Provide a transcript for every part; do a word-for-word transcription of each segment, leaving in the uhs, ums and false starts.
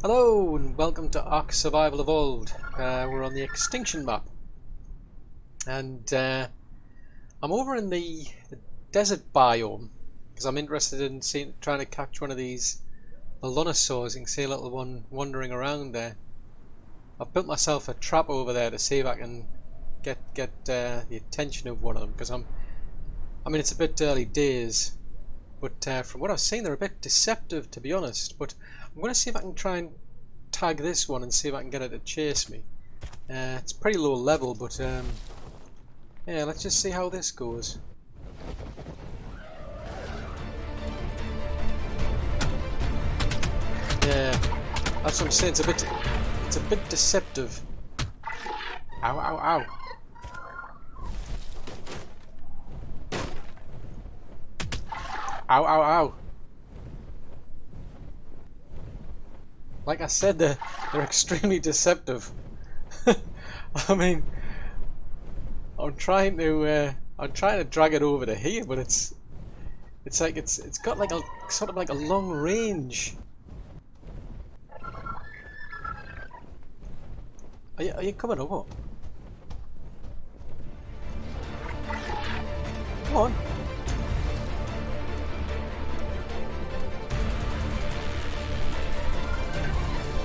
Hello and welcome to ARK Survival Evolved. Uh, we're on the Extinction map. And uh, I'm over in the, the desert biome because I'm interested in seeing, trying to catch one of these Velonasaurs. You can see a little one wandering around there. I've built myself a trap over there to see if I can get get uh, the attention of one of them because I'm, I mean it's a bit early days. But uh, from what I've seen, they're a bit deceptive, to be honest. But I'm going to see if I can try and tag this one and see if I can get it to chase me. Uh, it's pretty low level, but um, yeah, let's just see how this goes. Yeah, that's what I'm saying. It's a bit, it's a bit deceptive. Ow! Ow! Ow! Ow, ow, ow. Like I said, they're, they're extremely deceptive. I mean, I'm trying to uh, I'm trying to drag it over to here, but it's it's like it's it's got like a sort of like a long range. Are you, are you coming or what? Come on.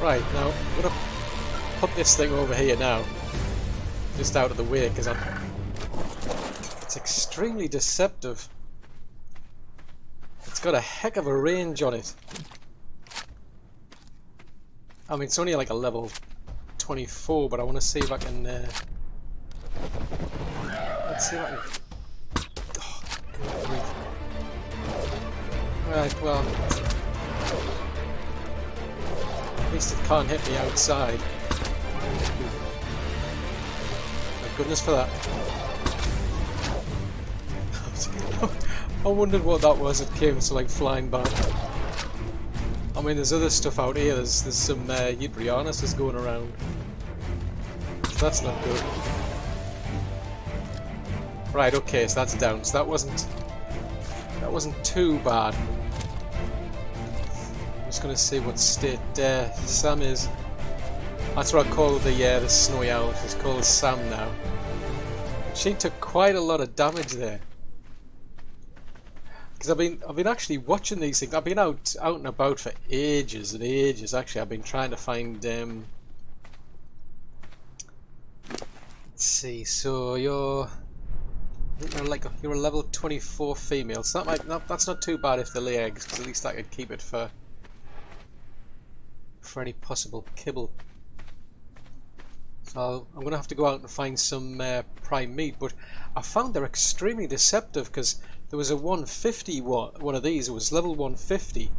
Right, now I'm going to put this thing over here now, just out of the way, because I'm... it's extremely deceptive. It's got a heck of a range on it. I mean, it's only like a level twenty-four, but I want to see if I can... Uh... Let's see if I can... Oh, good grief. Right, well... At least it can't hit me outside. Thank goodness for that. I wondered what that was. It came to like flying back. I mean, there's other stuff out here. There's there's some uh, Utrianus is going around. So that's not good. Right. Okay. So that's down. So that wasn't that wasn't too bad. Just gonna see what state uh, Sam is. That's what I call the uh, the snowy owl. She's called Sam now. She took quite a lot of damage there. Because I've been I've been actually watching these things. I've been out out and about for ages and ages. Actually, I've been trying to find. Um, let's see. So you're you're like you're a level twenty-four female. So that might that, that's not too bad if they lay eggs. Because at least I could keep it for. for any possible kibble. So I'm gonna have to go out and find some uh, prime meat, but I found they're extremely deceptive because there was a one fifty one, one of these. It was level one fifty.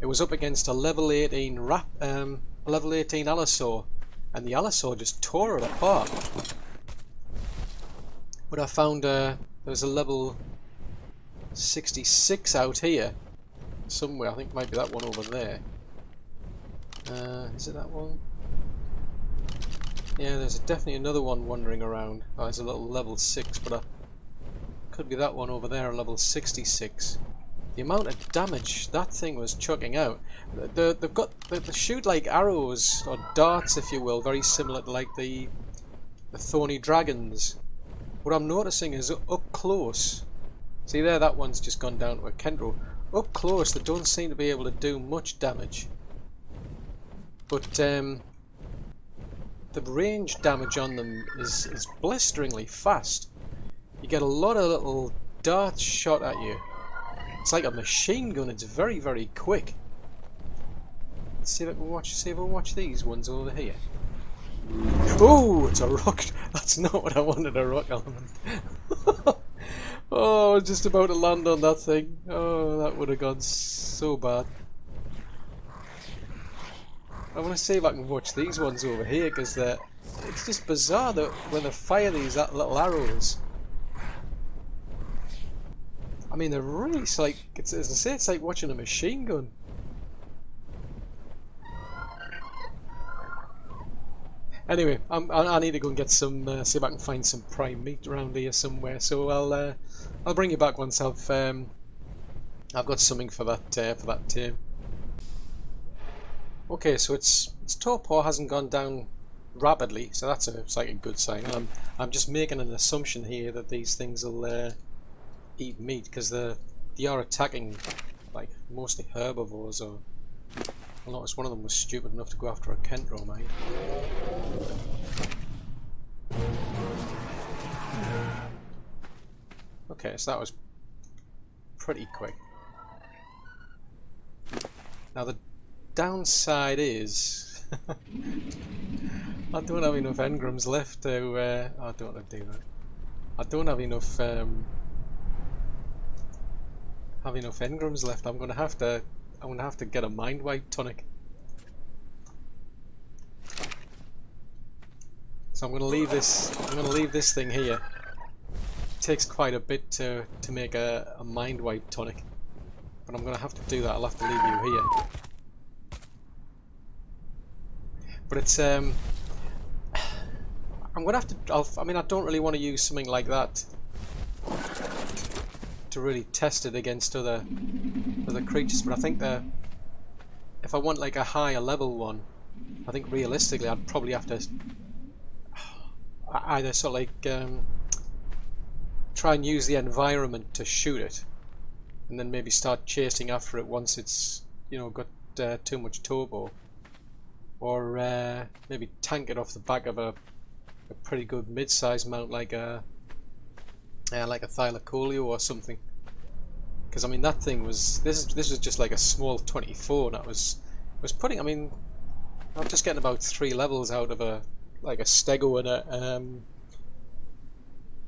It was up against a level eighteen rap, um, level eighteen Allosaur, and the Allosaur just tore it apart. But I found uh, there was a level sixty-six out here somewhere. I think it might be that one over there. Uh, is it that one? Yeah, there's definitely another one wandering around. Oh, it's a little level six, but it could be that one over there, a level sixty-six. The amount of damage that thing was chucking out. The, they've got they, they shoot like arrows or darts, if you will, very similar to like the the thorny dragons. What I'm noticing is up close. See there, that one's just gone down to a Kendro. Up close, they don't seem to be able to do much damage. But um, the range damage on them is, is blisteringly fast. You get a lot of little darts shot at you. It's like a machine gun. It's very, very quick. Let's see if I can watch. See if I can watch these ones over here. Oh, it's a rock. That's not what I wanted. A rock element. Oh, I was just about to land on that thing. Oh, that would have gone so bad. I want to see if I can watch these ones over here because they're... It's just bizarre that when they fire these little arrows. I mean, they're really... It's like... It's, as I say, it's like watching a machine gun. Anyway, I'm, I, I need to go and get some... Uh, see if I can find some prime meat around here somewhere. So I'll... Uh, I'll bring you back once I've... Um, I've got something for that, uh, for that team. Okay, so its its torpor hasn't gone down rapidly, so that's a it's like a good sign. I'm I'm just making an assumption here that these things will uh, eat meat, because they they are attacking like mostly herbivores. Or I noticed one of them was stupid enough to go after a Kendro, mate. Okay, so that was pretty quick. Now the downside is I don't have enough engrams left to. Uh, I don't want to do that. I don't have enough. Um, have enough engrams left. I'm going to have to. I'm going to have to get a mind wipe tonic. So I'm going to leave this. I'm going to leave this thing here. It takes quite a bit to to make a, a mind wipe tonic, but I'm going to have to do that. I'll have to leave you here. But it's um, I'm gonna have to. I'll, I mean, I don't really want to use something like that to really test it against other other creatures. But I think the if I want like a higher level one, I think realistically I'd probably have to either sort of like um, try and use the environment to shoot it, and then maybe start chasing after it once it's you know got uh, too much turbo. Or uh, maybe tank it off the back of a, a pretty good mid-sized mount like a uh, like a Thylacoleo or something. Because I mean that thing was this is this was just like a small twenty-four, and that was was putting. I mean, I'm just getting about three levels out of a like a Stego and a um,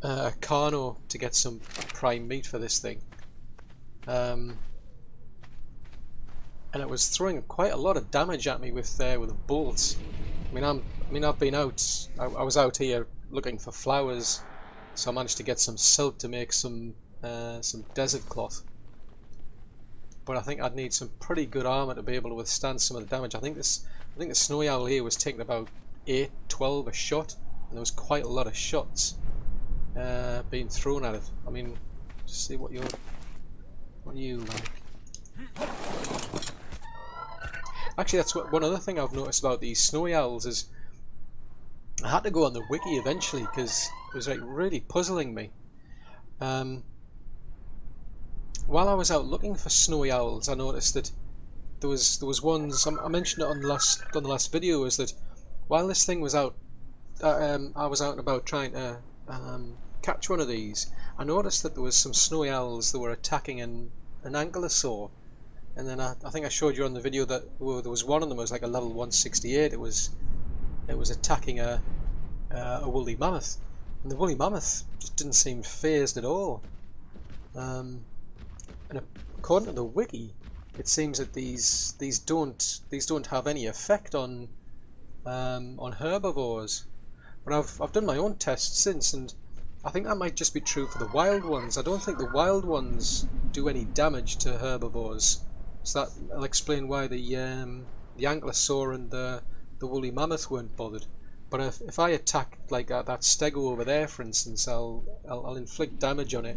a Carno to get some prime meat for this thing. Um, And it was throwing quite a lot of damage at me with uh, with bolts. I mean, I'm, I mean, I've been out. I, I was out here looking for flowers, so I managed to get some silk to make some uh, some desert cloth. But I think I'd need some pretty good armor to be able to withstand some of the damage. I think this, I think the snowy owl here was taking about eight, twelve a shot, and there was quite a lot of shots uh, being thrown at it. I mean, just see what you're, what you like. Actually, that's what, one other thing I've noticed about these snowy owls is I had to go on the wiki eventually because it was like really puzzling me. Um, while I was out looking for snowy owls, I noticed that there was there was ones I mentioned it on the last on the last video is that while this thing was out, uh, um, I was out and about trying to um, catch one of these. I noticed that there was some snowy owls that were attacking an an ankylosaur. And then I, I think I showed you on the video that well, there was one of them. It was like a level one sixty-eight. It was, it was attacking a, uh, a woolly mammoth, and the woolly mammoth just didn't seem phased at all. Um, and according to the wiki, it seems that these these don't these don't have any effect on um, on herbivores. But I've I've done my own tests since, and I think that might just be true for the wild ones. I don't think the wild ones do any damage to herbivores. So that, I'll explain why the um, the ankylosaur and the the woolly mammoth weren't bothered. But if, if I attack like that, that stego over there, for instance, I'll I'll, I'll inflict damage on it.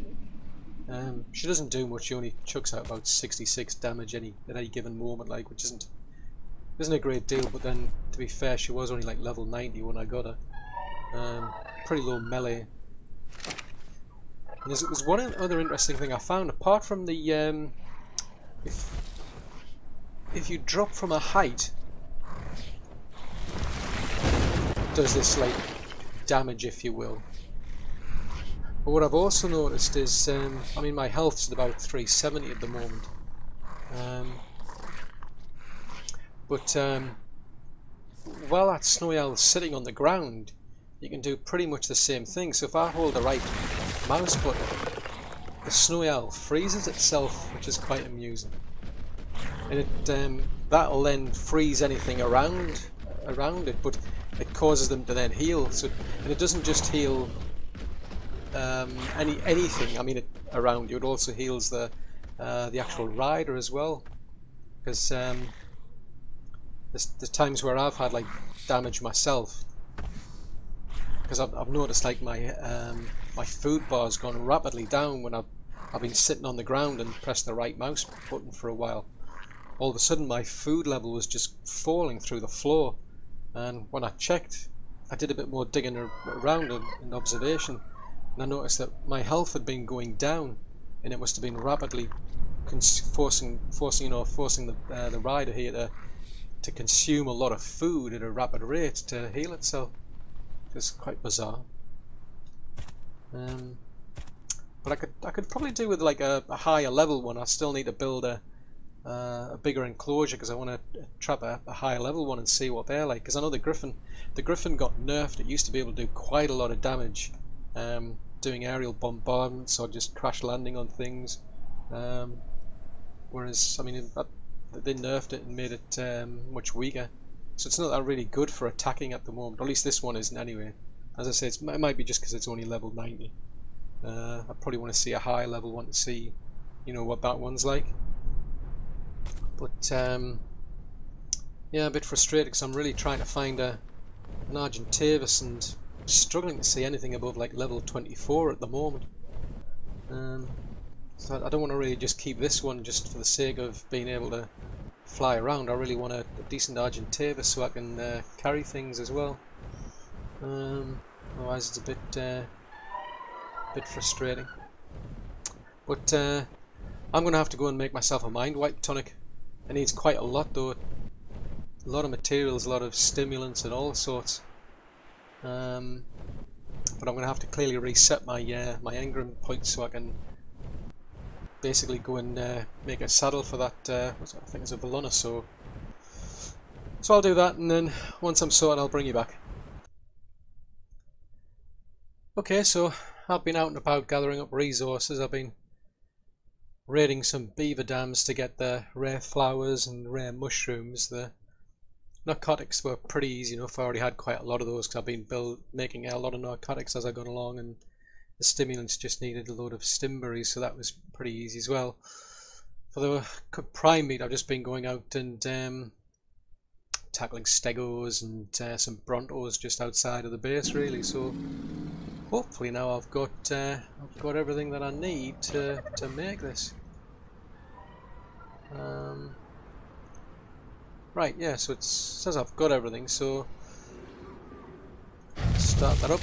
Um, she doesn't do much. She only chucks out about sixty-six damage any at any given moment, like which isn't isn't a great deal. But then, to be fair, she was only like level ninety when I got her. Um, pretty low melee. And there's, there's one other interesting thing I found apart from the um, if If you drop from a height, does this like damage, if you will? But what I've also noticed is, um, I mean, my health's at about three seventy at the moment, um, but um, while that snowy owl's sitting on the ground, you can do pretty much the same thing. So if I hold the right mouse button, the snowy owl freezes itself, which is quite amusing. And it, um, that'll then freeze anything around around it, but it causes them to then heal. So, and it doesn't just heal um, any anything. I mean, it, around you, it also heals the uh, the actual rider as well. Because um, there's, there's times where I've had like damage myself, because I've, I've noticed like my um, my food bar's gone rapidly down when I've I've been sitting on the ground and pressed the right mouse button for a while. all of a sudden my food level was just falling through the floor, and when I checked, I did a bit more digging around in observation, and I noticed that my health had been going down, and it must have been rapidly forcing, forcing, you know, forcing the uh, the rider here to to consume a lot of food at a rapid rate to heal itself. It's quite bizarre. Um, but I could I could probably do with like a, a higher level one. I still need to build a uh, a bigger enclosure because I want to trap a, a higher level one and see what they're like. Because I know the griffin the griffin got nerfed. It used to be able to do quite a lot of damage, um, doing aerial bombardments or just crash landing on things. Um, whereas I mean that, they nerfed it and made it um, much weaker. So it's not that really good for attacking at the moment. Or at least this one isn't anyway. As I say, it's, it might be just because it's only level ninety. Uh, I probably want to see a higher level one to see, you know, what that one's like. But um, yeah, a bit frustrated because I'm really trying to find a an Argentavis and struggling to see anything above like level twenty-four at the moment. Um, so I don't want to really just keep this one just for the sake of being able to fly around. I really want a, a decent Argentavis so I can uh, carry things as well. Um, otherwise it's a bit uh, bit frustrating. But uh, I'm going to have to go and make myself a mind wipe tonic. It needs quite a lot though. A lot of materials, a lot of stimulants and all sorts. Um, but I'm going to have to clearly reset my uh, my engram points so I can basically go and uh, make a saddle for that, uh, what's that? I think it's a Velonasaur. So I'll do that, and then once I'm sorted I'll bring you back. Okay, so I've been out and about gathering up resources. I've been raiding some beaver dams to get the rare flowers and rare mushrooms. The narcotics were pretty easy enough. I already had quite a lot of those because I've been build, making a lot of narcotics as I've gone along, and the stimulants just needed a load of stimberries, so that was pretty easy as well. For the prime meat, I've just been going out and um, tackling stegos and uh, some brontos just outside of the base, really. So hopefully now I've got uh, I've got everything that I need to to make this. Um, right, yeah. So it says I've got everything. So start that up.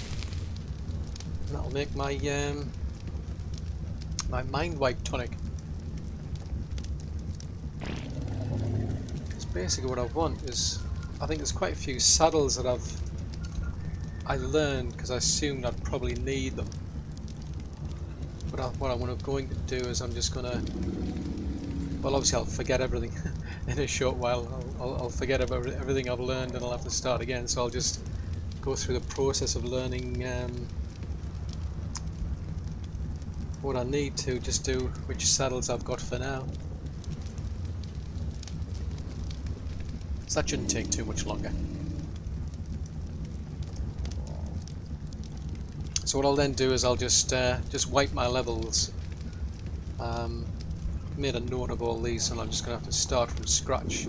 That'll make my um, my mind wipe tonic. It's basically what I want. Is I think there's quite a few saddles that I've I learned because I assumed I'd probably need them. But I, what I'm going to do is I'm just gonna. Well, obviously I'll forget everything in a short while. I'll, I'll, I'll forget about everything I've learned and I'll have to start again. So I'll just go through the process of learning. Um, what I need to just do which saddles I've got for now. So that shouldn't take too much longer. So what I'll then do is I'll just uh, just wipe my levels. Um, made a note of all these, and I'm just going to have to start from scratch.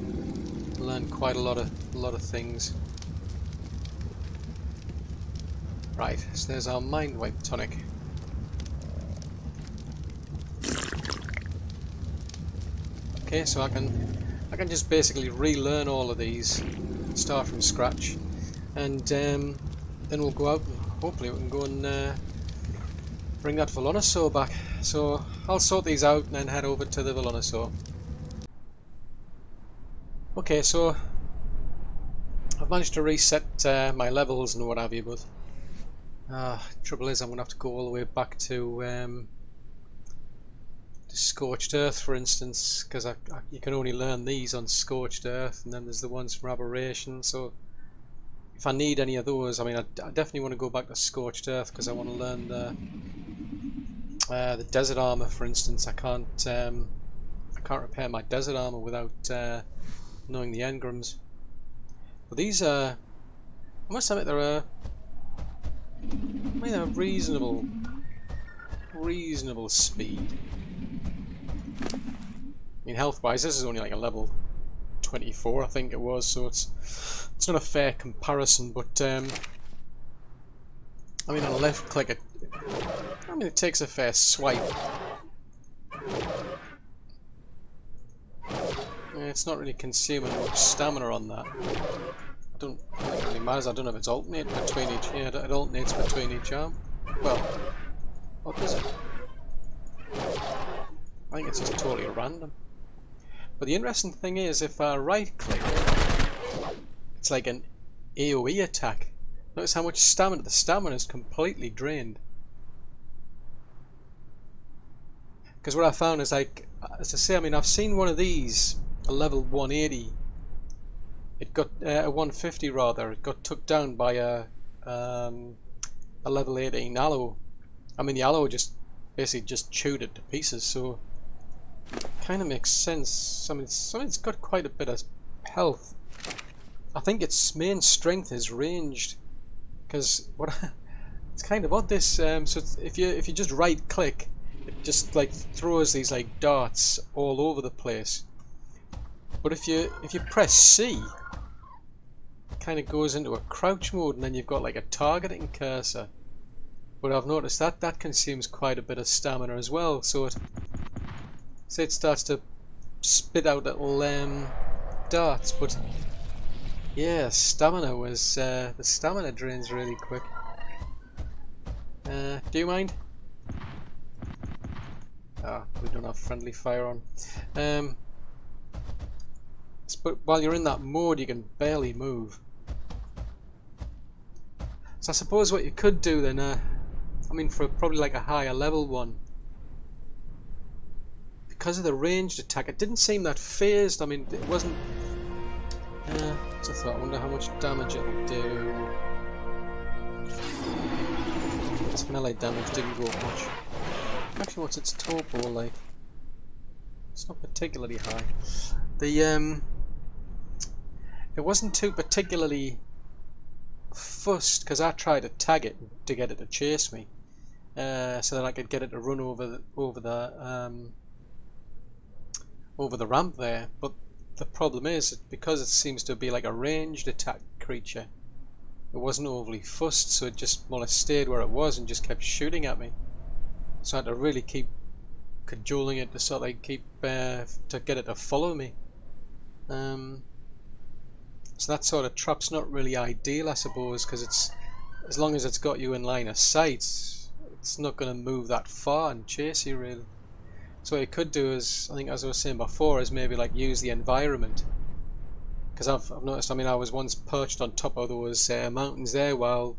Learn quite a lot of a lot of things. Right, so there's our mind wipe tonic. Okay, so I can I can just basically relearn all of these, start from scratch, and um, then we'll go out and hopefully we can go and uh, bring that Velonasaur back. So I'll sort these out and then head over to the Velonasaur. Okay, so I've managed to reset uh, my levels and what have you, but uh, trouble is I'm going to have to go all the way back to um, Scorched Earth, for instance, because I, I, you can only learn these on Scorched Earth, and then there's the ones from Aberration. So if I need any of those, I mean, I, I definitely want to go back to Scorched Earth because I want to learn the uh, the desert armor, for instance. I can't um, I can't repair my desert armor without uh, knowing the engrams. But these are, I must admit, they're a, I mean, they're reasonable, reasonable speed. I mean, health-wise, this is only like a level twenty-four, I think it was, so it's it's not a fair comparison. But um, I mean, on a left click, it, I mean, it takes a fair swipe. Yeah, it's not really consuming much stamina on that. I don't it really matters. I don't know if it's alternate between each. Yeah, it alternates between each arm. Well, what does it? I think it's just totally random. But the interesting thing is, if I right click, it's like an AoE attack. Notice how much stamina. The stamina is completely drained. Because what I found is, like, as I say, I mean, I've seen one of these, a level one eighty. It got uh, a one fifty rather. It got took down by a um, a level eighteen aloe. I mean, the aloe just basically just chewed it to pieces. So it kind of makes sense. I mean, something's got quite a bit of health. I think its main strength is ranged, because what it's kind of odd this. Um, so if you if you just right click, it just like throws these like darts all over the place. But if you if you press C, it kind of goes into a crouch mode, and then you've got like a targeting cursor. But I've noticed that that consumes quite a bit of stamina as well. So it say it starts to spit out little um, darts, but yeah, stamina was uh, the stamina drains really quick. Uh, do you mind? Ah, we don't have friendly fire on. Um, but while you're in that mode, you can barely move. So I suppose what you could do then, uh, I mean, for probably like a higher level one, because of the ranged attack, it didn't seem that phased. I mean, it wasn't. Uh, so I thought, I wonder how much damage it'll do. Its melee damage didn't go up much. Actually, what's its topo like? It's not particularly high. The um, it wasn't too particularly fussed, because I tried to tag it to get it to chase me, uh, so that I could get it to run over the, over the um, over the ramp there, but. The problem is that because it seems to be like a ranged attack creature, it wasn't overly fussed, so it just more or less stayed where it was and just kept shooting at me. So I had to really keep cajoling it to sort of like keep uh, to get it to follow me. Um, so that sort of trap's not really ideal, I suppose, because it's as long as it's got you in line of sight, it's not going to move that far and chase you really. So what you could do is, I think as I was saying before, is maybe like use the environment. Because I've, I've noticed, I mean, I was once perched on top of those uh, mountains there while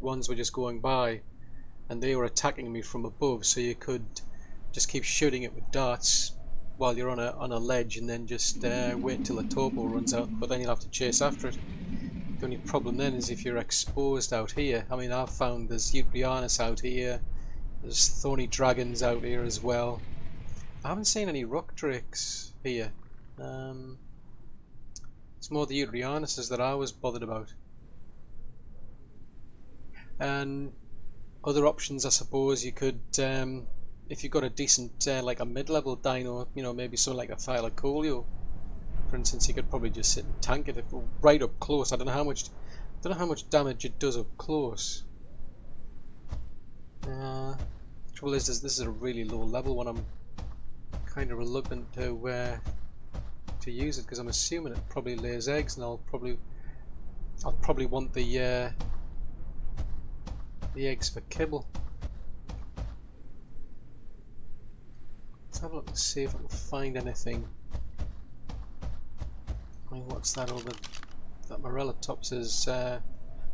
ones were just going by. And they were attacking me from above, so you could just keep shooting it with darts while you're on a, on a ledge, and then just uh, wait till the topo runs out, but then you'll have to chase after it. The only problem then is if you're exposed out here. I mean, I've found there's Utrianus out here, there's thorny dragons out here as well. I haven't seen any rock drakes here. Um, it's more the Eudrianuses that I was bothered about. And other options, I suppose, you could, um, if you got a decent, uh, like a mid-level dino, you know, maybe something like a Thylacoleo, for instance, you could probably just sit and tank it if, right up close. I don't know how much, I don't know how much damage it does up close. Uh, the trouble is, this, this is a really low level one. I'm kind of reluctant to uh, to use it, because I'm assuming it probably lays eggs, and I'll probably I'll probably want the uh, the eggs for kibble. Let's have a look and see if I can find anything. I mean, what's that over? That Morellatops is. Uh,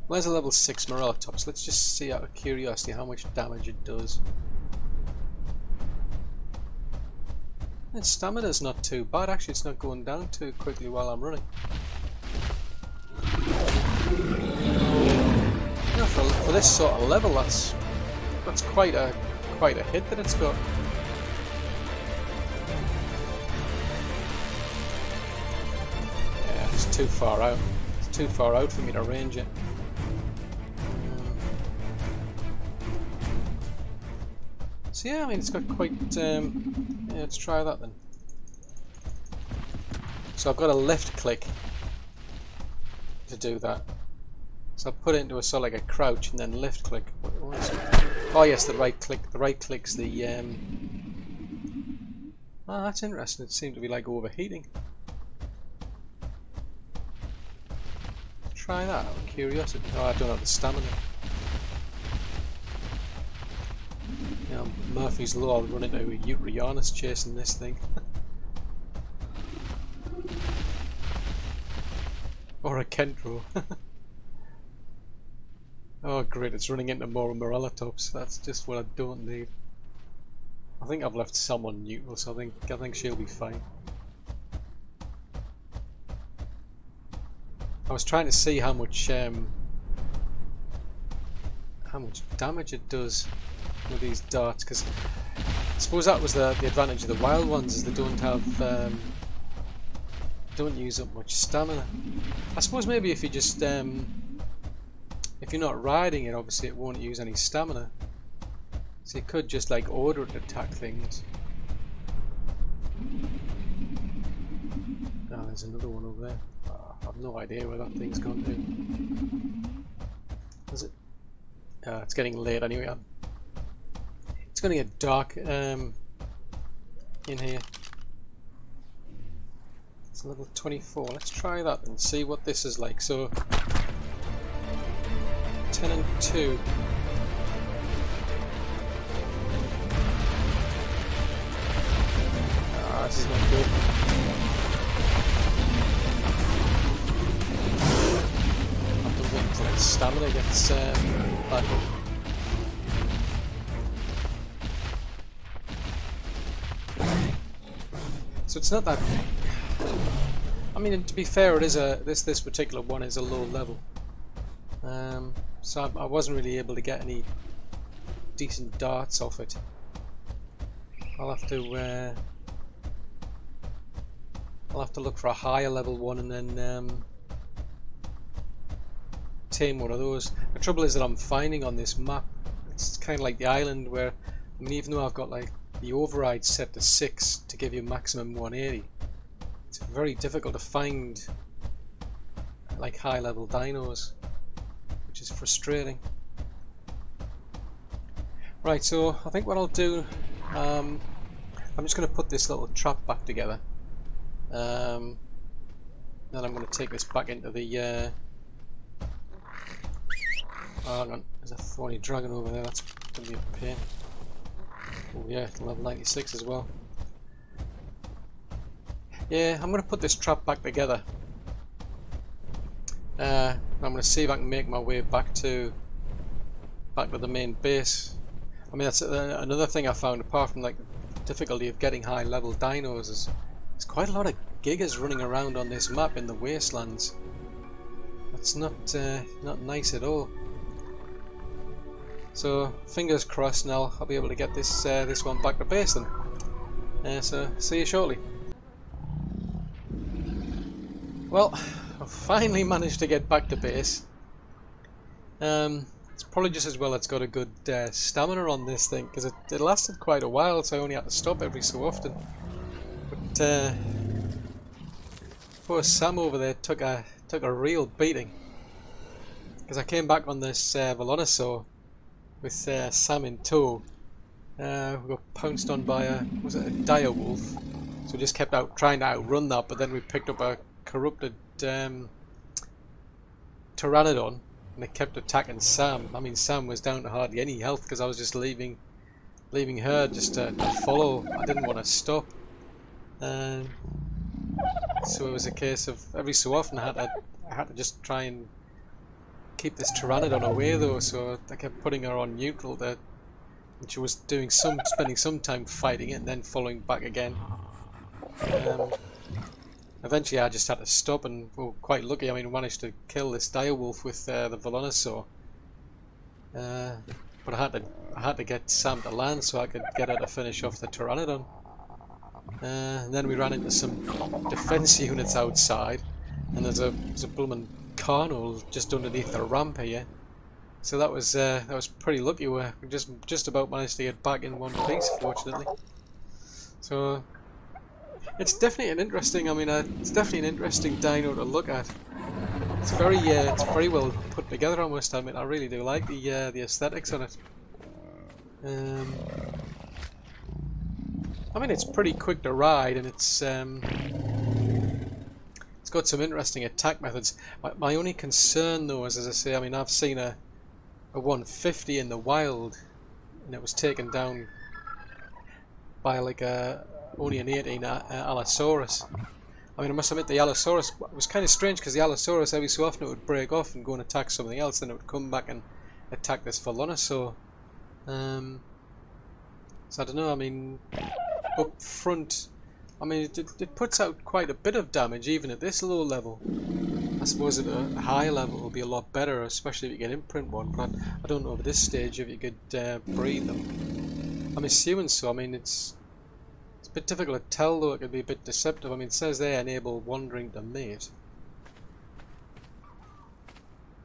well, there's a level six Morellatops. Let's just see out of curiosity how much damage it does. Its stamina's not too bad, actually. It's not going down too quickly while I'm running. You know, for, for this sort of level, that's that's quite a quite a hit that it's got. Yeah, it's too far out. It's too far out for me to range it. So yeah, I mean, it's got quite. Um, Yeah, let's try that then. So I've got a left click to do that. So I put it into a sort of like a crouch and then left click. What, what is it? Oh yes, the right click. The right click's the. Um... Oh, that's interesting. It seemed to be like overheating. try that out of curiosity. Oh, I don't have the stamina. You know, Murphy's Law, I'll run into a Utrianus chasing this thing. Or a Kendro. Oh great, it's running into more Morellatops. That's just what I don't need. I think I've left someone neutral, so I think I think she'll be fine. I was trying to see how much um, how much damage it does with these darts, because I suppose that was the, the advantage of the wild ones, is they don't have um, don't use up much stamina. I suppose maybe if you just um, if you're not riding it, obviously it won't use any stamina, so you could just like order it to attack things. Oh, there's another one over there. I've no idea where that thing's gone to. Is it? Uh, it's getting late anyway. I'm, it's going to get dark um, in here. It's level twenty-four. Let's try that and see what this is like. So, ten and two. Ah, this is not good. Stamina gets um, back up. So it's not that. I mean, to be fair, it is a this this particular one is a low level. Um, so I, I wasn't really able to get any decent darts off it. I'll have to uh, I'll have to look for a higher level one and then. Um, tame one of those. The trouble is that I'm finding on this map, it's kind of like the island where, I mean, even though I've got like the override set to six to give you maximum one eighty, it's very difficult to find like high level dinos, which is frustrating. Right, so I think what I'll do, um, I'm just going to put this little trap back together, um, then I'm going to take this back into the uh, oh, hang on, there's a thorny dragon over there, that's going to be a pain. Oh yeah, level ninety-six as well. Yeah, I'm going to put this trap back together. Uh, I'm going to see if I can make my way back to back to the main base. I mean, that's uh, another thing I found, apart from like the difficulty of getting high level dinos, is there's quite a lot of gigas running around on this map in the wastelands. That's not, uh, not nice at all. So fingers crossed now I'll be able to get this uh, this one back to base then. Uh, so see you shortly. Well, I've finally managed to get back to base. Um, it's probably just as well it's got a good uh, stamina on this thing, because it, it lasted quite a while, so I only had to stop every so often. But uh, poor Sam over there took a took a real beating, because I came back on this uh, Velonasaur with uh, Sam in tow. Uh, we got pounced on by a, was it a dire wolf? So we just kept out trying to outrun that, but then we picked up a corrupted um, pteranodon, and it kept attacking Sam. I mean, Sam was down to hardly any health because I was just leaving, leaving her just to, to follow. I didn't want to stop. Um, so it was a case of every so often I had to, I had to just try and keep this pteranodon away though, so I kept putting her on neutral there, and she was doing some, spending some time fighting it and then following back again. Um, eventually I just had to stop, and we were quite lucky. I mean, managed to kill this dire wolf with uh, the Velonasaur, uh, but I had to I had to get Sam to land so I could get her to finish off the pteranodon. Uh, and then we ran into some defense units outside, and there's a there's a bloomin' carnal just underneath the ramp here, so that was uh, that was pretty lucky. We just just about managed to get back in one piece, fortunately. So it's definitely an interesting. I mean, uh, it's definitely an interesting dino to look at. It's very uh, it's very well put together. I must admit, I really do like the uh, the aesthetics on it. Um, I mean, it's pretty quick to ride, and it's um, it's got some interesting attack methods. My, my only concern though is, as I say, I mean, I've seen a, a one fifty in the wild and it was taken down by like a, only an eighteen uh, Allosaurus. I mean, I must admit the Allosaurus was kind of strange, because the Allosaurus every so often it would break off and go and attack something else, then it would come back and attack this Velonasaur. Um, so I don't know, I mean, up front, I mean, it, it puts out quite a bit of damage even at this low level. I suppose at a high level it will be a lot better, especially if you get imprint one, but I don't know at this stage if you could uh, breed them. I'm assuming so. I mean, it's... It's a bit difficult to tell though, it could be a bit deceptive. I mean, it says they enable wandering to mate.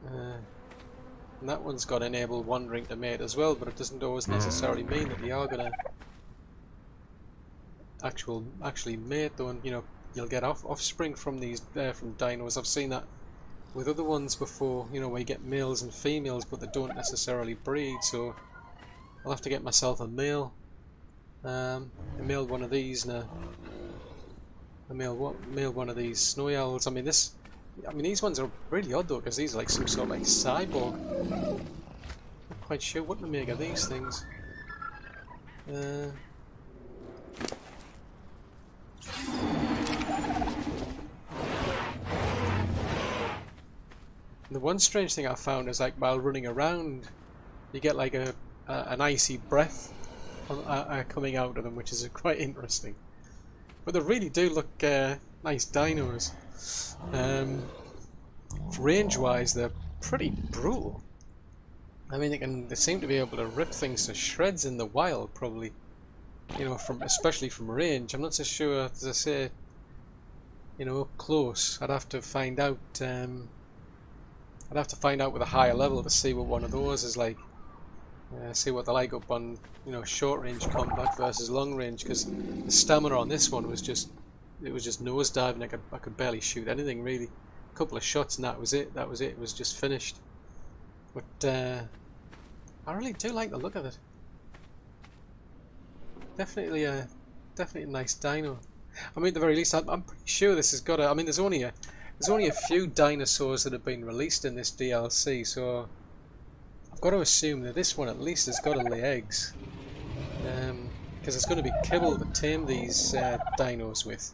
Uh, and that one's got enable wandering to mate as well, but it doesn't always necessarily mean that they are going to actual, actually mate though, and you know, you'll get off offspring from these uh, from dinos. I've seen that with other ones before, you know, where you get males and females, but they don't necessarily breed, so I'll have to get myself a male. Um, I mailed one of these now. I mailed what? Mailed one of these snowy owls. I mean this. I mean these ones are really odd though, because these are like some sort of like cyborg. Not quite sure what to make of these things. Uh, the one strange thing I found is like while running around, you get like a, a an icy breath. Are coming out of them, which is quite interesting. But they really do look uh, nice dinos. Um, range-wise, they're pretty brutal. I mean, they can—they seem to be able to rip things to shreds in the wild, probably. You know, from especially from range. I'm not so sure, as I say. You know, up close. I'd have to find out. Um, I'd have to find out with a higher level to see what one of those is like. Uh, see what they're like up on, you know, short range combat versus long range, because the stamina on this one was just, it was just nosediving. I could, I could barely shoot anything really. A couple of shots and that was it. That was it. It was just finished. But uh, I really do like the look of it. Definitely a, definitely a nice dino. I mean, at the very least, I'm, I'm pretty sure this has got a. I mean, there's only a, there's only a few dinosaurs that have been released in this D L C, so. I've got to assume that this one at least has got to lay eggs, because um, it's going to be kibble to tame these uh, dinos with.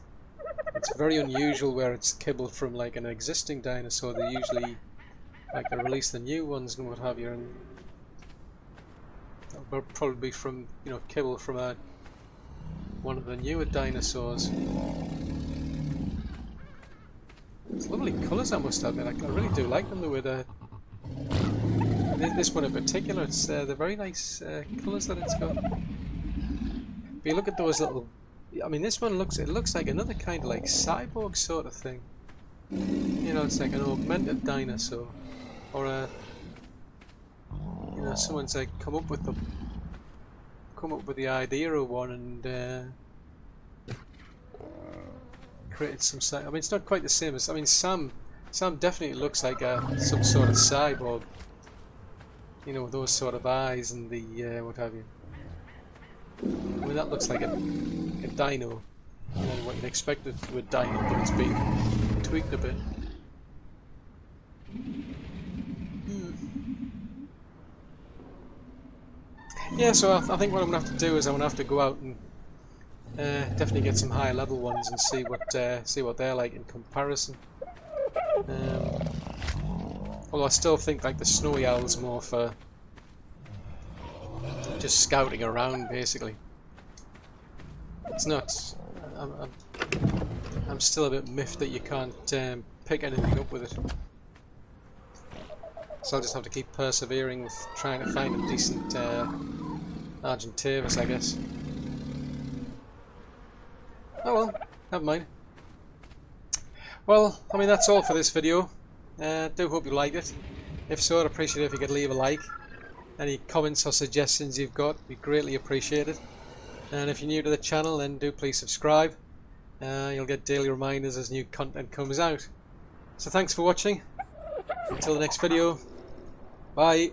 It's very unusual where it's kibble from like an existing dinosaur. They usually like they release the new ones and what have you, and that'll probably be from, you know, kibble from a one of the newer dinosaurs. It's lovely colours, I must admit. I really do like them though, with a. This one in particular, it's uh, the very nice uh, colours that it's got. But you look at those little. I mean, this one looks. It looks like another kind of like cyborg sort of thing. You know, it's like an augmented dinosaur, or a. You know, someone's like come up with the. Come up with the idea of one and. Uh, created some. I mean, it's not quite the same as. I mean, Sam. Sam definitely looks like a some sort of cyborg. You know, with those sort of eyes and the uh, what have you. I mean, that looks like a, a dino. You know, what you'd expect it to a dino, but it's been tweaked a bit. Hmm. Yeah, so I, th I think what I'm going to have to do is I'm going to have to go out and uh, definitely get some higher level ones and see what uh, see what they're like in comparison. Um, Although I still think like the snowy owl's more for just scouting around, basically. It's not. I'm, I'm, I'm still a bit miffed that you can't um, pick anything up with it. So I'll just have to keep persevering with trying to find a decent uh, Argentavis, I guess. Oh well, never mind. Well, I mean, that's all for this video. I uh, do hope you liked it. If so, I'd appreciate it if you could leave a like. Any comments or suggestions you've got would be greatly appreciated. And if you're new to the channel, then do please subscribe. Uh, you'll get daily reminders as new content comes out. So thanks for watching. Until the next video. Bye.